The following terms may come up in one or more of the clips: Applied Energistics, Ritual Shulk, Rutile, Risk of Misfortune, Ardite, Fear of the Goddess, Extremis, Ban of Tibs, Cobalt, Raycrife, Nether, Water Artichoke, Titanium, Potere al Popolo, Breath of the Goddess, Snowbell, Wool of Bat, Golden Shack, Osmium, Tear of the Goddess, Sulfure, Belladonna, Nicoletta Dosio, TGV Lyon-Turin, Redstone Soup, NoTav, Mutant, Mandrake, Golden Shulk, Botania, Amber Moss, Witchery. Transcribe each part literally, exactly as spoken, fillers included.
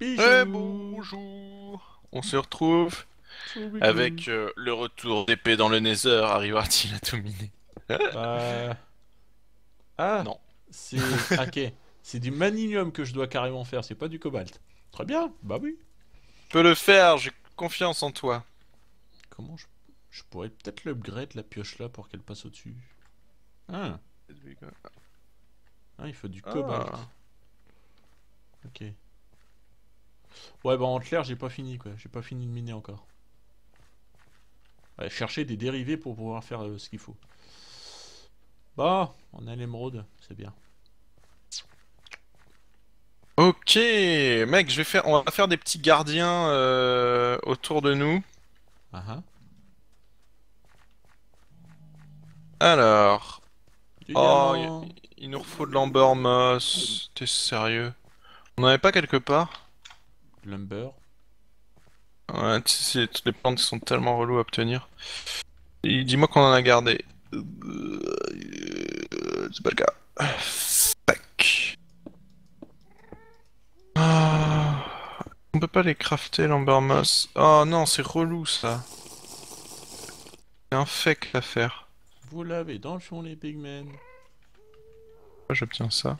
Et bonjour. On se retrouve avec euh, le retour d'épée dans le Nether. Arrivera-t-il à tout miner? euh... Ah non. C'est okay. C'est du magnésium que je dois carrément faire, c'est pas du cobalt. Très bien, bah oui. Tu peux le faire, j'ai confiance en toi. Comment je, je pourrais peut-être l'upgrade la pioche là pour qu'elle passe au-dessus. Ah. Ah, il faut du cobalt. Ah. Ok. Ouais, bah en clair, j'ai pas fini quoi. J'ai pas fini de miner encore. Ouais, chercher des dérivés pour pouvoir faire euh, ce qu'il faut. Bah, on a l'émeraude, c'est bien. Ok, mec, je vais faire, on va faire des petits gardiens euh, autour de nous. Uh-huh. Alors, oh, il, il nous faut de l'Amber Moss. T'es sérieux? On n'en avait pas quelque part? Lumber. Ouais, toutes les plantes sont tellement reloues à obtenir. Dis-moi qu'on en a gardé. C'est pas le cas. Tac. Ah, on peut pas les crafter, l'Amber Moss. Oh non, c'est relou ça. C'est un fake à faire. Vous l'avez dans le fond, les pigmen. Pourquoi j'obtiens ça?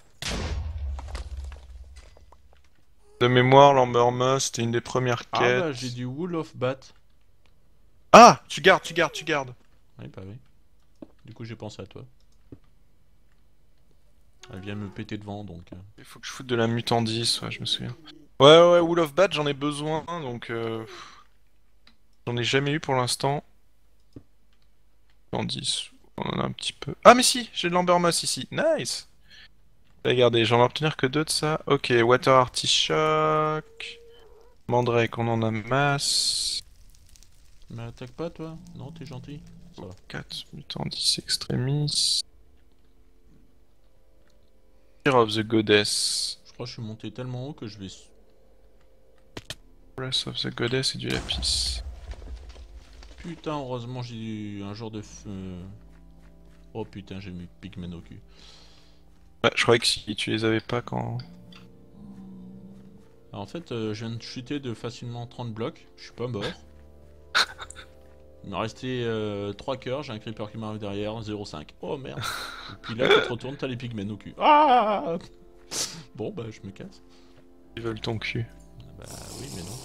De mémoire, l'Amber Moss, c'était une des premières quêtes. Ah, j'ai du Wool of Bat. Ah, tu gardes, tu gardes, tu gardes. Oui, bah oui. Du coup, j'ai pensé à toi. Elle vient me péter devant, donc... Il faut que je foute de la mutandis, ouais, je me souviens. Ouais, ouais, Wool of Bat, j'en ai besoin, donc... Euh... J'en ai jamais eu pour l'instant. Mutandis, on en a un petit peu... Ah, mais si, j'ai de l'Amber Moss ici, nice. Regardez, j'en vais obtenir que deux de ça. Ok, Water Artichoke... Mandrake, on en a masse... Mais attaque pas, toi. Non, t'es gentil. quatre, mutant, dix, extremis. Fear of the Goddess. Je crois que je suis monté tellement haut que je vais... Breath of the Goddess et du lapis. Putain, heureusement j'ai eu un jour de feu... Oh putain, j'ai mis pigmen au cul. Ouais, je croyais que si tu les avais pas quand... Alors, en fait, euh, je viens de chuter de facilement trente blocs, je suis pas mort. Il me restait euh, trois cœurs, j'ai un creeper qui m'arrive derrière, zéro virgule cinq. Oh merde. Et puis là, tu te retournes, t'as les pigmen au cul. Ah. Bon, bah, je me casse. Ils veulent ton cul. Bah oui, mais non.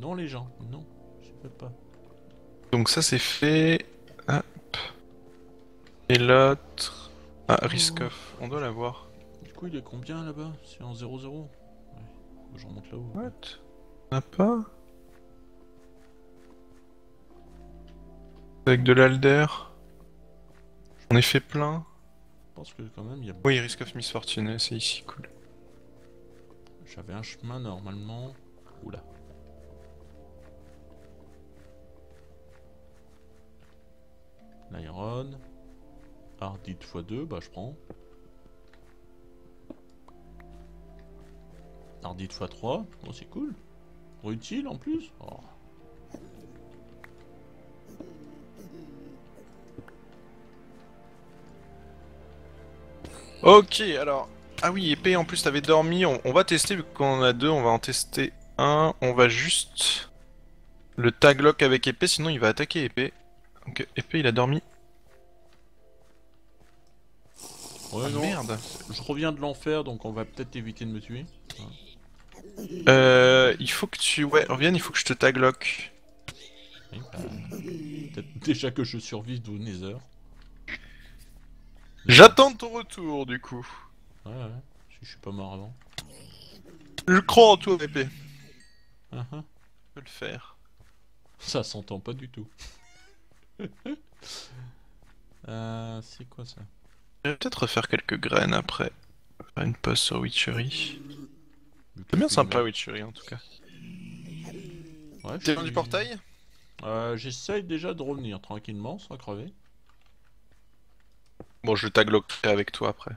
Non, les gens, non. Je veux pas. Donc ça, c'est fait. Hop. Et l'autre... Ah, Risk of. On doit l'avoir. Du coup, il est combien là-bas? C'est en zéro zéro. Ouais. Je remonte là-haut. What? On n'a pas? Avec de l'alder, j'en ai fait plein. Je pense que quand même il y a... Oui, Risk of Misfortune, c'est ici, cool. J'avais un chemin normalement... Oula. L'iron. Ardite fois deux, bah je prends. Ardite fois trois, bon c'est cool. Rutile en plus oh. Ok, alors... Ah oui, épée, en plus t'avais dormi, on, on va tester, vu qu'on en a deux, on va en tester un. On va juste... le taglock avec épée, sinon il va attaquer épée. Donc épée, il a dormi. Ouais, ah, non. Merde. Je reviens de l'enfer, donc on va peut-être éviter de me tuer. Ouais. Euh... Il faut que tu... Ouais, revienne, il faut que je te taglock. Ouais, bah, peut-être déjà que je survive d'au Nether. J'attends ton retour du coup. Ouais, ouais, je suis pas mort avant. Je crois en toi, épée. Uh -huh. Je peux le faire. Ça s'entend pas du tout. euh, c'est quoi ça? Je vais peut-être refaire quelques graines après. Faire une pause sur Witchery. C'est bien sympa Witchery en tout cas. Ouais, t'es loin du portail? euh, J'essaye déjà de revenir tranquillement sans crever. Bon, je taglockerai avec toi après.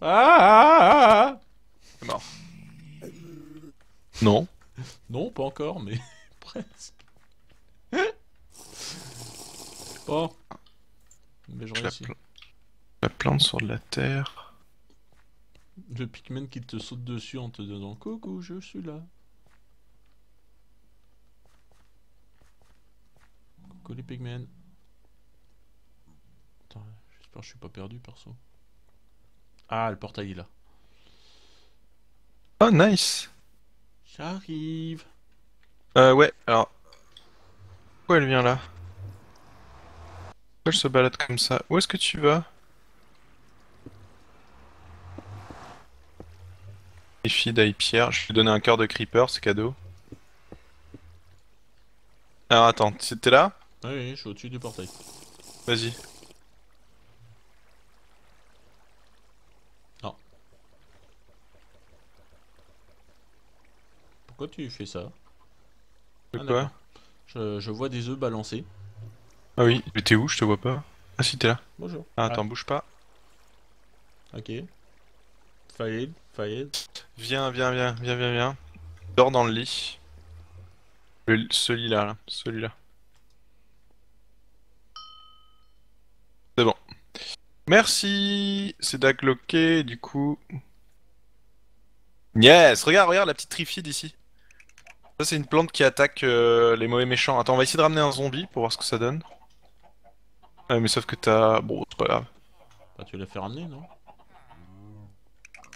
Ah, ah, ah, ah. C'est mort. Non. Non, pas encore, mais presque. Bon. Mais je réussis. La plante sur de la terre. Le Pikmin qui te saute dessus en te disant coucou, je suis là. Coucou les Pikmin. Attends, j'espère que je suis pas perdu perso. Ah, le portail est là. Oh nice. J'arrive. Euh ouais, alors... Pourquoi elle vient là? Pourquoi elle se balade comme ça? Où est-ce que tu vas? Les filles d'ail pierre, je lui ai donné un cœur de creeper, c'est cadeau. Alors attends, t'es là? Oui, oui, je suis au-dessus du portail. Vas-y. Non. Pourquoi tu fais ça? De quoi? Ah, je, je vois des œufs balancés. Ah oui, mais t'es où? Je te vois pas. Ah si, t'es là. Bonjour. Ah, attends, ah. Bouge pas. Ok. Faïd, Faïd. Viens, viens, viens, viens, viens, viens. Dors dans le lit. Le, ce lit-là, là, celui-là. C'est bon. Merci. C'est dagloqué, du coup. Yes. Regarde, regarde la petite trifide ici. Ça, c'est une plante qui attaque euh, les mauvais méchants. Attends, on va essayer de ramener un zombie pour voir ce que ça donne. Ah, mais sauf que t'as... Bon, c'est pas grave. Bah, tu l'as fait ramener, non?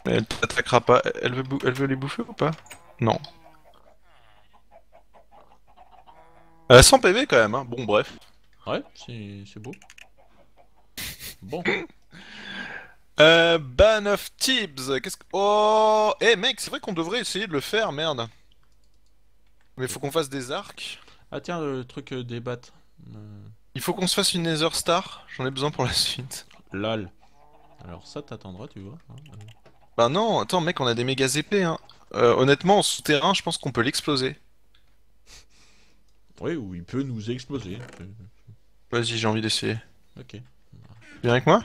Elle t'attaquera pas. Elle veut, elle veut les bouffer ou pas? Non. Euh, cent P V quand même, hein. Bon, bref. Ouais, c'est beau. Bon. euh, Ban of Tibs. Qu'est-ce que... Oh, eh hey, mec, c'est vrai qu'on devrait essayer de le faire, merde. Mais faut qu'on fasse des arcs. Ah tiens, le truc des battes. Euh... Il faut qu'on se fasse une Nether Star. J'en ai besoin pour la suite. Lol. Alors ça t'attendra, tu vois. Euh... Bah non, attends mec, on a des méga épées hein. Euh, honnêtement, en souterrain, je pense qu'on peut l'exploser. Oui, ou il peut nous exploser. Vas-y, j'ai envie d'essayer. Ok. Tu viens avec moi?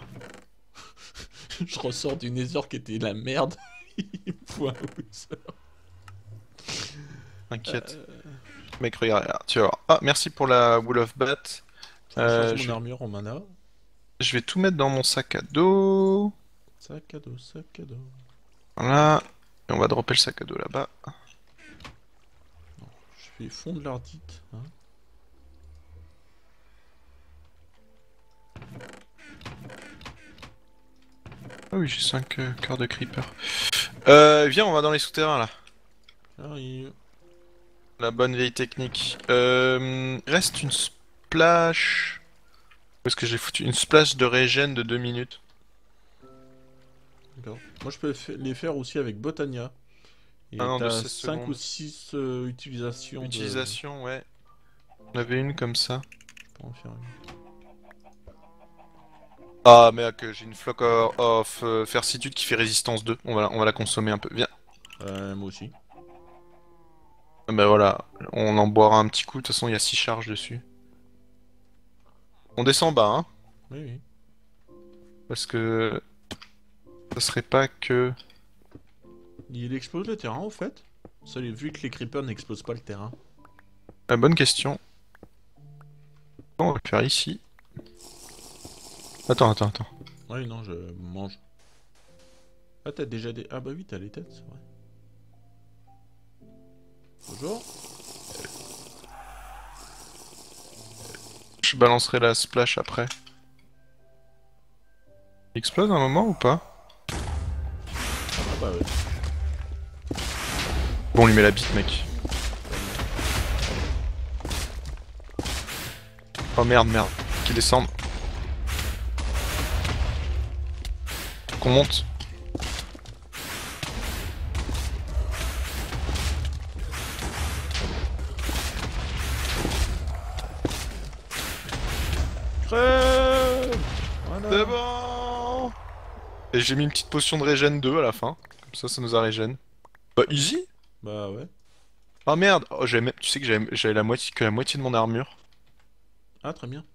Je ressors d'une Nether qui était la merde. Il voit où ça. T'inquiète. Euh... Mec, regarde, regarde, tu vas voir. Ah, merci pour la Wool of Bat. Euh, je... mon armure en mana. Je vais tout mettre dans mon sac à dos. Sac à dos, sac à dos. Voilà. Et on va dropper le sac à dos là-bas. Je vais fondre l'ardite. Hein. Ah oui, j'ai cinq euh, cœurs de creeper. Euh, viens, on va dans les souterrains là. J'arrive. La bonne vieille technique. Euh, reste une splash. Où est-ce que j'ai foutu une splash de régène de deux minutes? D'accord. Moi je peux les faire aussi avec Botania. Et ah non, de cinq ou six euh, utilisations. Utilisation, de... ouais. On avait une comme ça. Je peux en faire une. Ah mec, j'ai une flock of, of euh, fercitude qui fait résistance deux. On va, on va la consommer un peu. Viens. Euh, moi aussi. Bah voilà, on en boira un petit coup, de toute façon il y a six charges dessus. On descend bas hein. Oui oui. Parce que... ça serait pas que... Il explose le terrain en fait? Ça, vu que les creepers n'explosent pas le terrain. Ah, bonne question. On va le faire ici. Attends, attends, attends. Oui non, je mange. Ah t'as déjà des... Ah bah oui t'as les têtes, c'est vrai. Bonjour. Je balancerai la splash après. Il explose un moment ou pas? Ah bah ouais. Bon, on lui met la bite, mec. Oh merde, merde. Qu'il descende. Qu'on monte. Voilà. C'est bon. Et j'ai mis une petite potion de régène deux à la fin. Comme ça, ça nous a régène. Bah easy. Bah ouais. Ah merde. Oh, même... Tu sais que j'avais la moitié... que la moitié de mon armure. Ah très bien.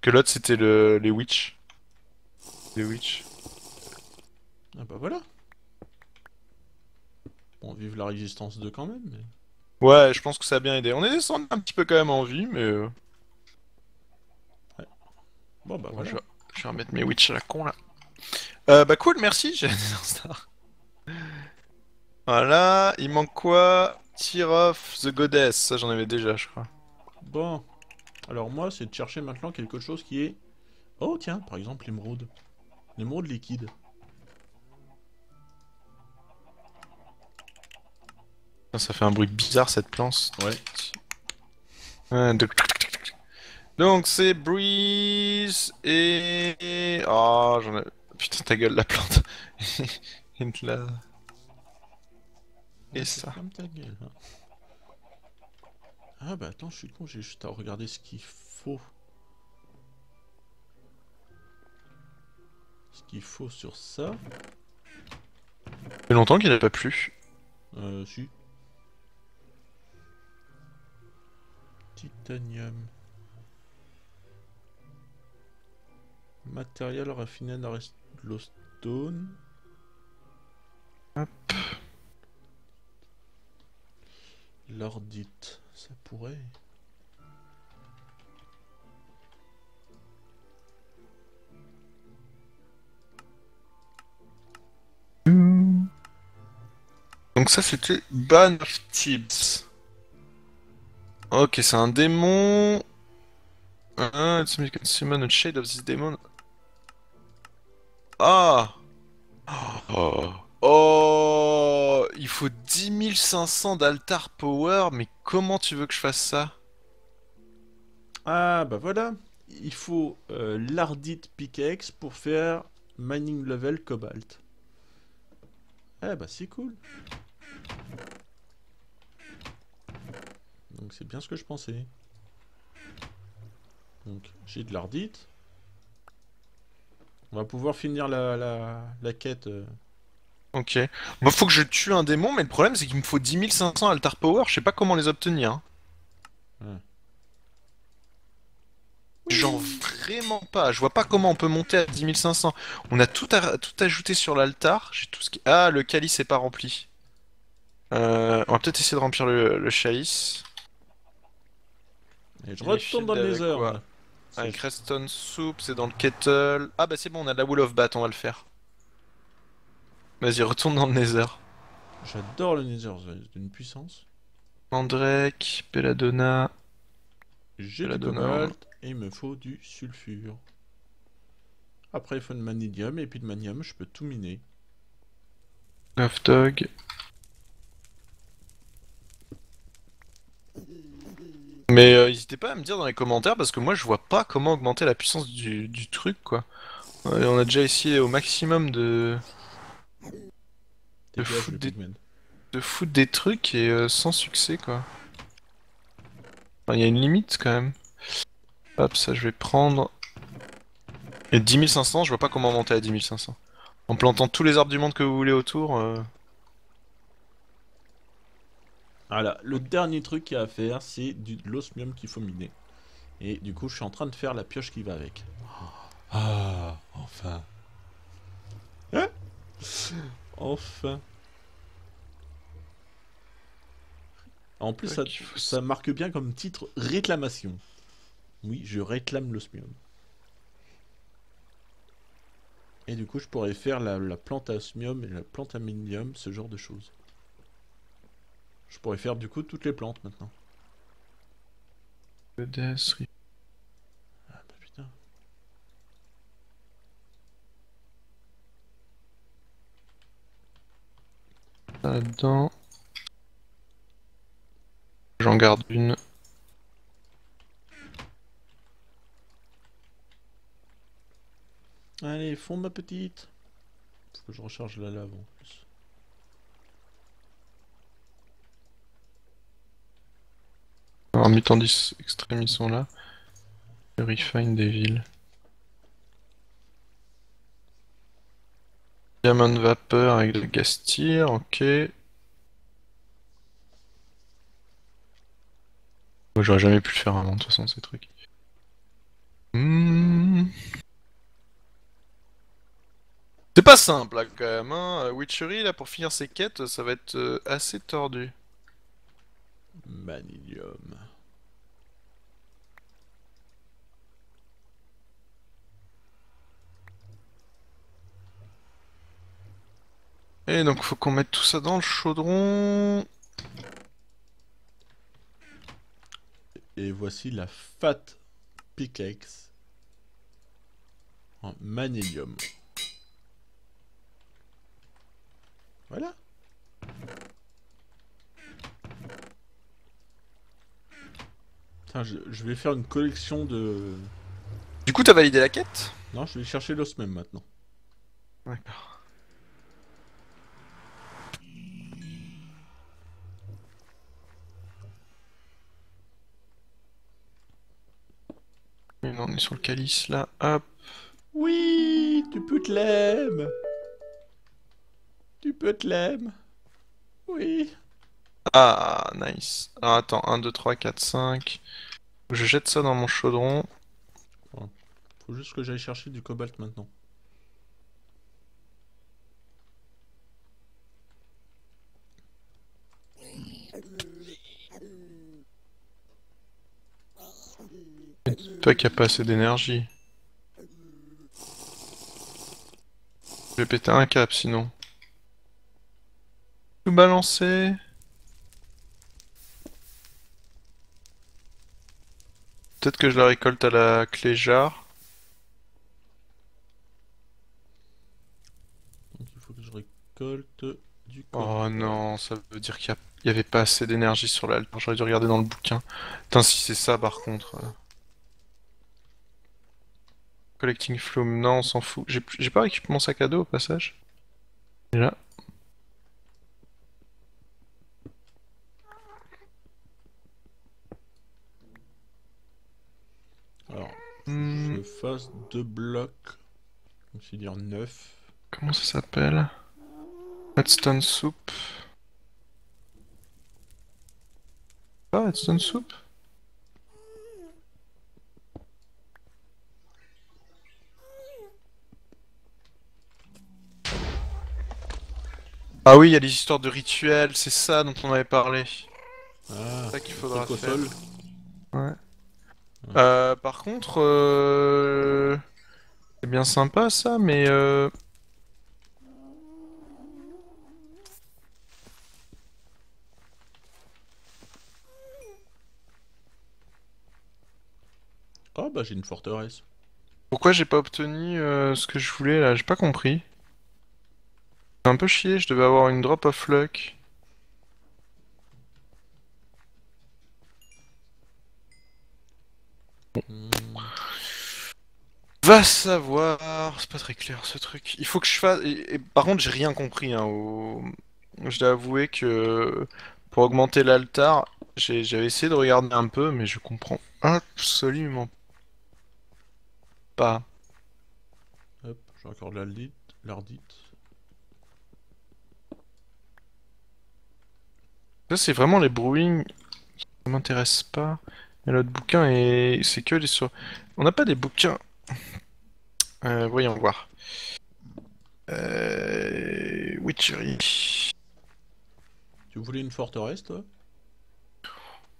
Que l'autre c'était le... les witch. Les witch. Ah bah voilà. Bon, vive la résistance deux quand même. Mais... Ouais, je pense que ça a bien aidé. On est descendu un petit peu quand même en vie, mais... Bon bah voilà. Je vais remettre mes witches à la con là. Euh, bah cool, merci, j'ai Voilà, il manque quoi? Tear of the Goddess, ça j'en avais déjà je crois. Bon, alors moi c'est de chercher maintenant quelque chose qui est... Oh tiens, par exemple l'émeraude. L'émeraude liquide. Ça fait un bruit bizarre cette planche. Ouais. Donc c'est Breeze et... Oh j'en ai... Putain ta gueule la plante. Et la... Et ça. Comme ta gueule, hein. Ah bah attends, je suis con, j'ai juste à regarder ce qu'il faut. Ce qu'il faut sur ça. Ça fait longtemps qu'il n'a pas plu. Euh, si. Titanium. Matériel raffiné à la glowstone. Hop. L'ardite, ça pourrait. Donc ça c'était Ban of Tibs. Ok, c'est un démon. Ah, it's a summon a shade of this demon. Ah. Oh. Oh, il faut dix mille cinq cents d'altar power, mais comment tu veux que je fasse ça? Ah bah voilà, il faut euh, l'ardite pickaxe pour faire mining level cobalt. Eh bah c'est cool. Donc c'est bien ce que je pensais. Donc j'ai de l'ardite. On va pouvoir finir la, la, la quête... Euh... Ok. Bah, faut que je tue un démon, mais le problème c'est qu'il me faut dix mille cinq cents altar power, je sais pas comment les obtenir. Hein. Ouais. Genre vraiment pas, je vois pas comment on peut monter à dix mille cinq cents. On a tout, à... tout ajouté sur l'altar, j'ai tout ce qui... Ah, le calice est pas rempli. Euh... On va peut-être essayer de remplir le, le chalice. Et je Et retourne dans les heures. Avec Redstone Soup, c'est dans le kettle. Ah bah c'est bon, on a de la Wool of Bat, on va le faire. Vas-y, retourne dans le Nether. J'adore le Nether, c'est d'une puissance. Mandrake, Belladonna... J'ai du cobalt et il me faut du sulfure. Après il faut de magnédium et puis de manium, je peux tout miner. neuf dog. Mais euh, n'hésitez pas à me dire dans les commentaires parce que moi je vois pas comment augmenter la puissance du, du truc quoi. Ouais, on a déjà essayé au maximum de... De foutre, des... de foutre des trucs et euh, sans succès quoi. Il enfin, y a une limite quand même. Hop, ça je vais prendre. Et dix mille cinq cents, je vois pas comment monter à dix mille cinq cents. En plantant tous les arbres du monde que vous voulez autour. Euh... Voilà, le dernier truc qu'il y a à faire, c'est de l'osmium qu'il faut miner. Et du coup, je suis en train de faire la pioche qui va avec. Ah, enfin. Hein? Enfin. En plus, ça, ça marque bien comme titre réclamation. Oui, je réclame l'osmium. Et du coup, je pourrais faire la, la plante à osmium et la plante à minium, ce genre de choses. Je pourrais faire du coup toutes les plantes maintenant. Ah bah putain. Là-dedans. J'en garde une. Allez, fond ma petite. Faut que je recharge la lave en plus. Alors, mutant dix extrêmes, ils sont là. Le refine des villes. Diamant vapeur avec le gastir, ok. J'aurais jamais pu le faire avant de toute façon ces trucs. Mmh. C'est pas simple là quand même. Hein. Witchery là pour finir ses quêtes, ça va être euh, assez tordu. Manilium. Et donc faut qu'on mette tout ça dans le chaudron. Et voici la Fat Pickaxe en magnélium. Voilà. Putain, je, je vais faire une collection de... Du coup, t'as validé la quête? Non, je vais chercher l'osmium maintenant. D'accord. On est sur le calice là, hop. Oui, tu peux te l'aimer. Tu peux te l'aimer. Oui. Ah, nice. Alors, attends, un, deux, trois, quatre, cinq. Je jette ça dans mon chaudron. Faut juste que j'aille chercher du cobalt maintenant. Toi qui a pas assez d'énergie. Je vais péter un cap sinon. Tout balancer. Peut-être que je la récolte à la clé jarre. Donc il faut que je récolte du cobalt. Oh non, ça veut dire qu'il n'y avait pas assez d'énergie sur l'altar. J'aurais dû regarder dans le bouquin. Putain, si c'est ça par contre. Euh... Collecting Flume, non, on s'en fout. J'ai pas récupéré mon sac à dos au passage. Et là. Alors, hmm. Je fasse deux blocs. Donc, c'est dire neuf. Comment ça s'appelle? Redstone Soup. Ah, Redstone Soup? Ah oui, il y a les histoires de rituels, c'est ça dont on avait parlé. Ah, c'est ça qu'il faudra faire. Ouais. Ouais. Euh, par contre, euh... c'est bien sympa ça, mais euh... oh bah j'ai une forteresse. Pourquoi j'ai pas obtenu euh, ce que je voulais là? J'ai pas compris. Un peu chier, je devais avoir une drop of luck. Bon. Va savoir, c'est pas très clair ce truc. Il faut que je fasse. Et, et, par contre, j'ai rien compris. Hein, au... Je dois avouer que pour augmenter l'altar, j'avais essayé de regarder un peu, mais je comprends absolument pas. Hop, j'ai encore de l'ardite. Ça c'est vraiment les brewing qui ne m'intéressent pas. Et l'autre bouquin et c'est que les sur... On n'a pas des bouquins. Euh, voyons voir. Euh... Witchery. Tu voulais une forteresse toi?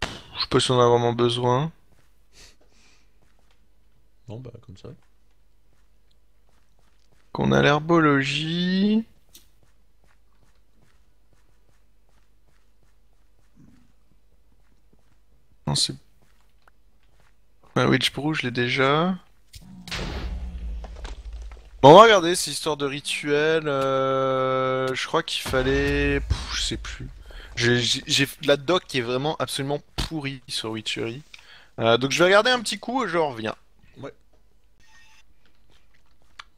Je sais pas si on en a vraiment besoin. Non bah comme ça. Qu'on a l'herbologie. Non, c'est... Ah, Witch Brew, je l'ai déjà. Bon, on va regarder, c'est histoire de rituel. Euh... Je crois qu'il fallait... Pff, je sais plus. J'ai la doc qui est vraiment absolument pourrie sur Witchery. Euh, donc je vais regarder un petit coup et je reviens. Ouais.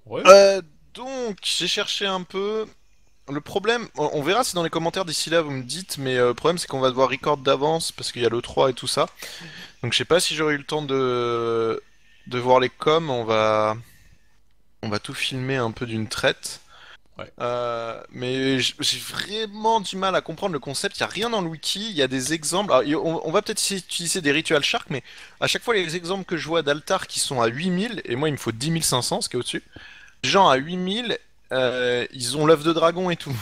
Ouais. Euh, donc, j'ai cherché un peu... Le problème, on verra si dans les commentaires d'ici là vous me dites, mais le euh, problème c'est qu'on va devoir record d'avance parce qu'il y a le trois et tout ça. Donc je sais pas si j'aurai eu le temps de de voir les coms, on va on va tout filmer un peu d'une traite. Ouais. Euh, mais j'ai vraiment du mal à comprendre le concept, il n'y a rien dans le wiki, il y a des exemples. Alors, on, on va peut-être utiliser des rituels shark, mais à chaque fois les exemples que je vois d'altars qui sont à huit mille, et moi il me faut dix mille cinq cents, ce qui est au-dessus, genre à huit mille... Euh, ils ont l'œuf de dragon et tout.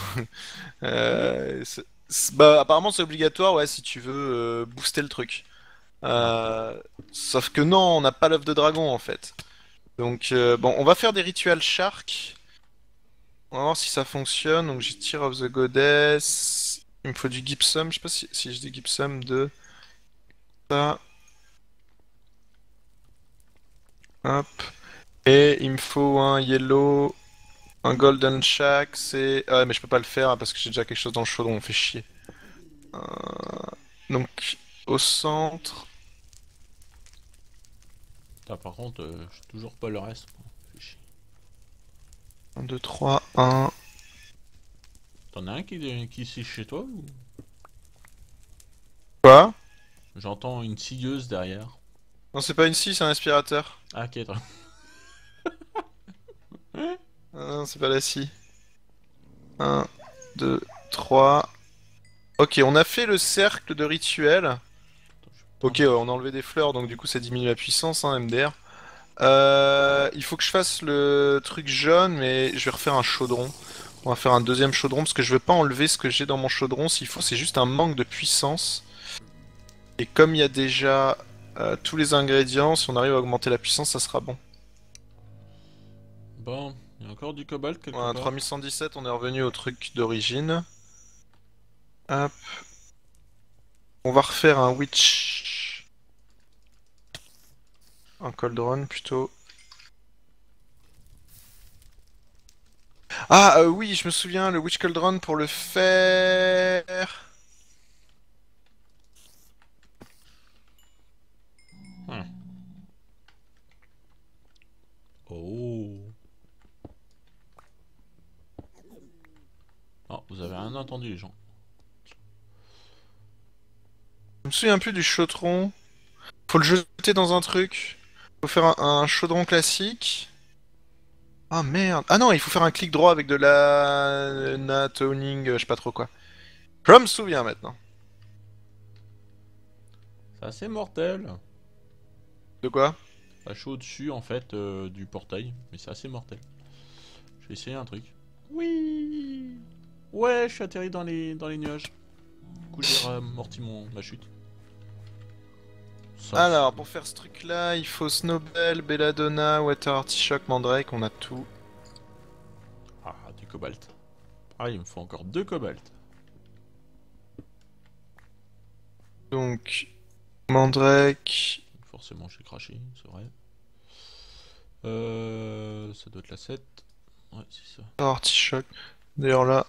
euh, c est, c est, bah, apparemment c'est obligatoire, ouais, si tu veux euh, booster le truc. Euh, sauf que non, on n'a pas l'œuf de dragon en fait. Donc euh, bon, on va faire des rituels shark. On va voir si ça fonctionne. Donc j'ai Tear of the Goddess. Il me faut du Gypsum. Je sais pas si, si j'ai du Gypsum de... Ça. Hop. Et il me faut un Yellow... Un Golden Shack, c'est... Ah ouais, mais je peux pas le faire parce que j'ai déjà quelque chose dans le chaudron, on fait chier. Euh... Donc, au centre... Putain, par contre, euh, j'ai toujours pas le reste. Fait chier. un, deux, trois, un... T'en as un qui, qui signe chez toi ou... Quoi? J'entends une scieuse derrière. Non, c'est pas une scie, c'est un aspirateur. Ah, ok, toi. Non, c'est pas la scie. un, deux, trois. Ok, on a fait le cercle de rituel. Ok, on a enlevé des fleurs, donc du coup ça diminue la puissance, hein, M D R. Euh, il faut que je fasse le truc jaune, mais je vais refaire un chaudron. On va faire un deuxième chaudron, parce que je veux pas enlever ce que j'ai dans mon chaudron. S'il faut, c'est juste un manque de puissance. Et comme il y a déjà euh, tous les ingrédients, si on arrive à augmenter la puissance, ça sera bon. Bon... Il y a encore du cobalt quelque part. Ouais, trois mille cent dix-sept, on est revenu au truc d'origine. Hop. On va refaire un witch. Un cauldron plutôt. Ah euh, oui, je me souviens, le witch cauldron pour le faire. Hmm. Oh. Oh, vous avez rien entendu les gens. Je me souviens plus du chaudron. Faut le jeter dans un truc. Faut faire un, un chaudron classique. Ah merde. Ah non, il faut faire un clic droit avec de la... Na toning, je sais pas trop quoi. Je me souviens maintenant. C'est assez mortel. De quoi? Ça chaud dessus en fait euh, du portail. Mais c'est assez mortel. Je vais essayer un truc. Oui. Ouais, je suis atterri dans les, dans les nuages. Du coup, j'ai amorti mon, ma chute. Ça, alors, pour faire ce truc-là, il faut Snowbell, Belladonna, Water Artichoke, Mandrake, on a tout. Ah, du cobalt. Ah, il me faut encore deux cobalt. Donc, Mandrake... Forcément, j'ai craché, c'est vrai. Euh, ça doit être la sept. Ouais, c'est ça. Artichoke. D'ailleurs là...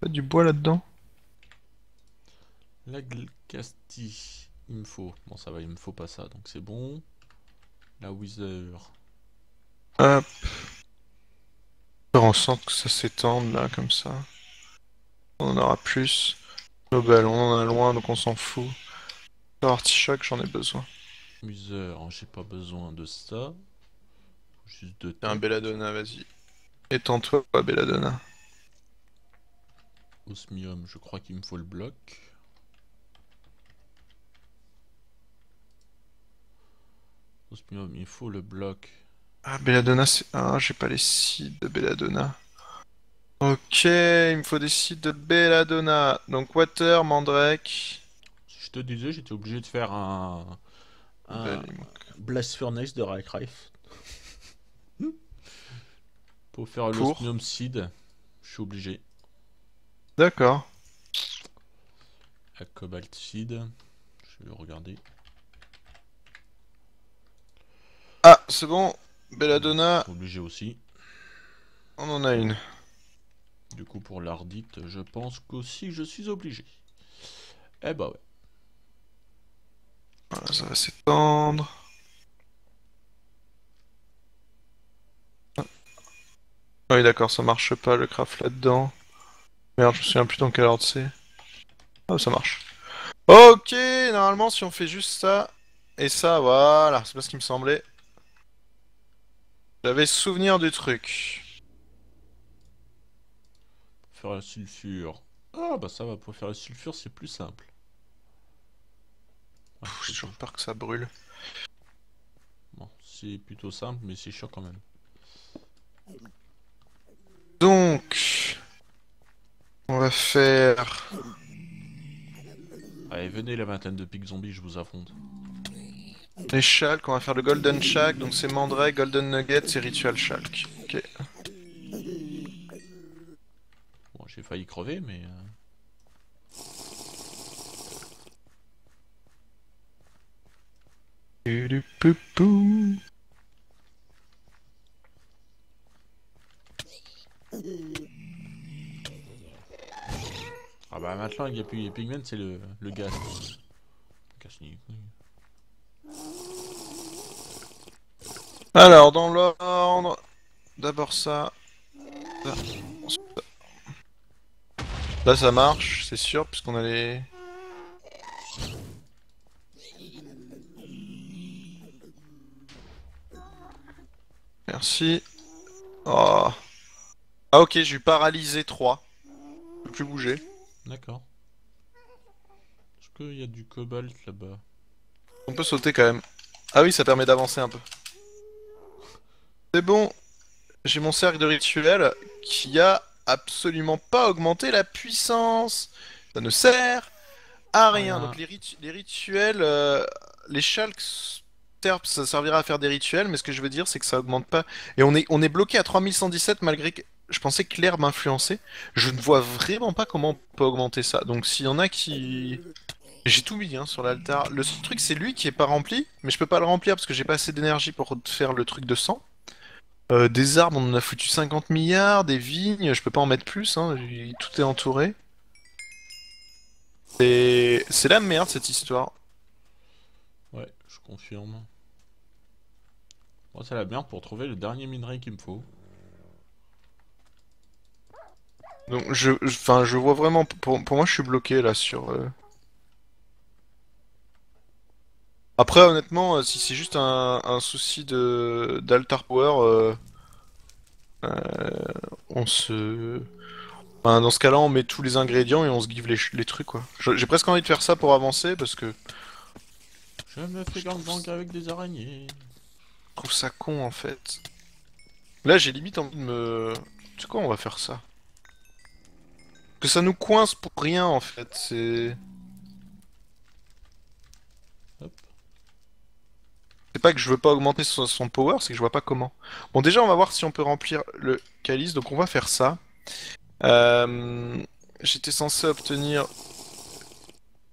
Pas du bois là-dedans. La Glcasti, il me faut. Bon ça va, il me faut pas ça, donc c'est bon. La Wither. Hop. Faire en sorte que ça s'étende là, comme ça. On en aura plus. Nobel, on en a loin, donc on s'en fout. Artichoke, j'en ai besoin. Wither, j'ai pas besoin de ça. Juste de... Un Belladonna, vas-y. Étends-toi, Belladonna. Osmium, je crois qu'il me faut le bloc. Osmium, il faut le bloc. Ah, Belladonna, c'est... Ah, j'ai pas les seeds de Belladonna. Ok, il me faut des seeds de Belladonna. Donc, Water, Mandrake... Je te disais, j'étais obligé de faire un... un... Ben, Blast Furnace de Raycrife. Pour faire l'osmium seed, je suis obligé. D'accord. La cobalt seed, je vais regarder. Ah, c'est bon, Belladonna. Obligé aussi. On en a une. Du coup, pour l'ardite, je pense qu'aussi je suis obligé. Eh bah ouais. Voilà, ça va s'étendre. Oui d'accord, ça marche pas le craft là-dedans. Merde, je me souviens plus dans quel ordre c'est. Oh, ça marche. Ok, normalement si on fait juste ça et ça, voilà, c'est pas ce qui me semblait. J'avais souvenir du truc. Faire le sulfure. Ah bah ça va, pour faire le sulfure c'est plus simple. Ah, j'ai toujours peur que ça brûle. Bon, c'est plutôt simple mais c'est chiant quand même. Donc, on va faire... Allez, venez la vingtaine de pics zombies, je vous affronte. Les Shulk, on va faire le Golden Shulk, donc c'est Mandrake, Golden Nugget, c'est Ritual Shulk. Ok. failli crever, mais... Ah bah maintenant il n'y a plus les pigments, c'est le, le gaz. Alors dans l'ordre, d'abord ça, là, ensuite ça. Là ça marche, c'est sûr, puisqu'on a les... Merci. Oh. Ah ok, j'ai eu paralysé trois. Je peux plus bouger. D'accord. Est-ce qu'il y a du cobalt là-bas? On peut sauter quand même. Ah oui, ça permet d'avancer un peu. C'est bon. J'ai mon cercle de rituel qui a absolument pas augmenté la puissance. Ça ne sert à rien. Ah. Donc les, rit les rituels... Euh, les shulks... ça servira à faire des rituels, mais ce que je veux dire c'est que ça augmente pas, et on est on est bloqué à trois mille cent dix-sept malgré que je pensais que l'herbe m'influençait. Je ne vois vraiment pas comment on peut augmenter ça, donc s'il y en a qui... J'ai tout mis hein, sur l'altar. Le truc c'est lui qui est pas rempli, mais je peux pas le remplir parce que j'ai pas assez d'énergie pour faire le truc de sang. Euh, des arbres on en a foutu cinquante milliards, des vignes je peux pas en mettre plus hein, tout est entouré. Et c'est la merde cette histoire. Ouais, je confirme. Bon, c'est la merde pour trouver le dernier minerai qu'il me faut. Donc je, enfin, je, je vois vraiment. Pour, pour moi, je suis bloqué là sur. Euh... Après, honnêtement, euh, si c'est juste un, un souci de d'altar power, euh, euh, on se. Enfin, dans ce cas-là, on met tous les ingrédients et on se give les, les trucs quoi. J'ai presque envie de faire ça pour avancer parce que. Je me fais gangbang avec des araignées. Je trouve ça con en fait. Là j'ai limite envie de me... C'est quoi on va faire ça? Que ça nous coince pour rien en fait, c'est... C'est pas que je veux pas augmenter son, son power, c'est que je vois pas comment. Bon déjà on va voir si on peut remplir le calice, donc on va faire ça. Euh... J'étais censé obtenir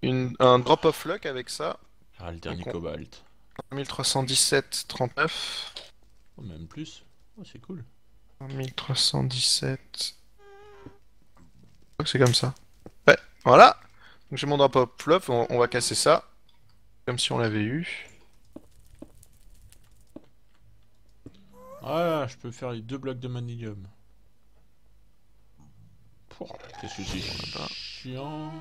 une... un drop of luck avec ça. Ah le dernier on... cobalt. mille trois cent dix-sept, trente-neuf. Oh, même plus. Oh, c'est cool. mille trois cent dix-sept. C'est comme ça. Ouais, voilà. Donc j'ai mon drapeau flop. On, on va casser ça. Comme si on l'avait eu. Ah, je peux faire les deux blocs de magnésium. Qu'est-ce que c'est chiant.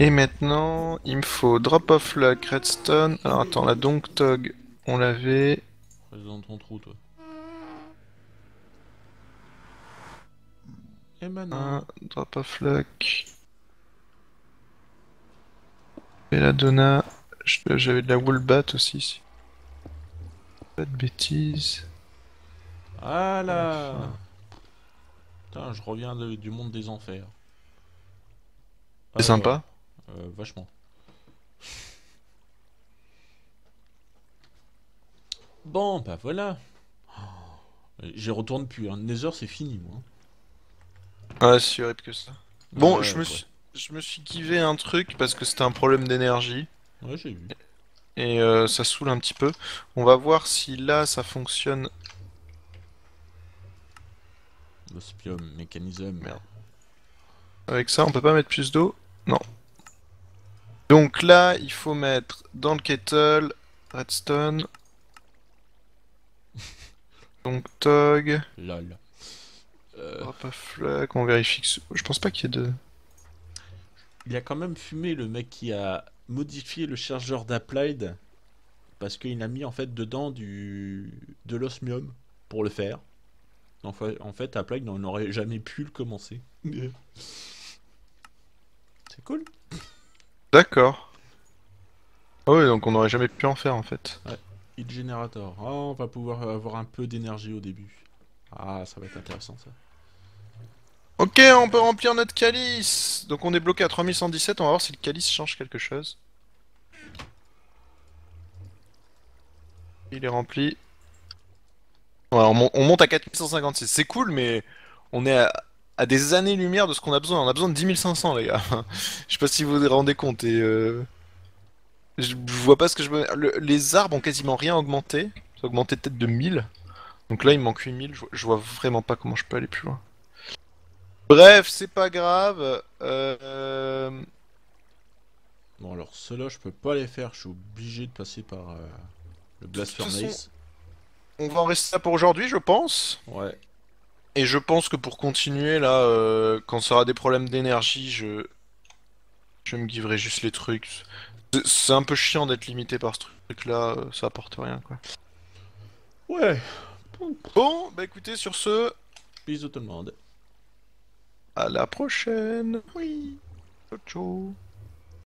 Et maintenant, il me faut drop of luck, redstone. Alors attends, la donk tog, on l'avait. Reste dans ton trou, toi. Et maintenant. Un drop of luck. Belladonna. J'avais de la wool of bat aussi ici. Pas de bêtises. Ah là enfin. Putain, je reviens de, du monde des enfers. C'est ah, sympa. Ouais. Euh, vachement. Bon, bah voilà. Oh, j'y retourne plus. Hein. Nether, c'est fini, moi. Ah, si horrible que ça. Bon, ouais, je, ouais, me ouais. Suis, je me suis kivé un truc parce que c'était un problème d'énergie. Ouais, j'ai vu. Et euh, ça saoule un petit peu. On va voir si là, ça fonctionne. L'ospium, mécanisme. Merde. Avec ça, on peut pas mettre plus d'eau? Non. Donc là, il faut mettre dans le kettle, redstone, donc tog, lol. Euh... Hop, flac, on vérifie que... Je pense pas qu'il y ait de... Il a quand même fumé le mec qui a modifié le chargeur d'Applied, parce qu'il a mis en fait dedans du... de l'osmium pour le faire. En fait, en fait Applied n'en aurait jamais pu le commencer. C'est cool. D'accord. Ah oui, donc on n'aurait jamais pu en faire en fait. Ouais, heat generator. Ah, on va pouvoir avoir un peu d'énergie au début. Ah, ça va être intéressant ça. Ok, on peut remplir notre calice. Donc on est bloqué à trois mille cent dix-sept, on va voir si le calice change quelque chose. Il est rempli. Ouais, on monte à quatre mille cent cinquante-six, c'est cool mais on est à... à des années-lumière de ce qu'on a besoin. On a besoin de dix mille cinq cents, les gars. Je sais pas si vous vous rendez compte. Et euh... je vois pas ce que je me... Le... Les arbres ont quasiment rien augmenté. Ça a augmenté peut-être de mille. Donc là, il manque huit mille. Je... je vois vraiment pas comment je peux aller plus loin. Bref, c'est pas grave. Euh... Bon, alors ceux-là, je peux pas les faire. Je suis obligé de passer par euh, le Blast Furnace. On va en rester là pour aujourd'hui, je pense. Ouais. Et je pense que pour continuer, là, euh, quand ça aura des problèmes d'énergie, je... je me giverai juste les trucs. C'est un peu chiant d'être limité par ce truc-là, ça apporte rien, quoi. Ouais. Bon, bah écoutez, sur ce... bisous tout le monde. À la prochaine. Oui. Ciao, ciao.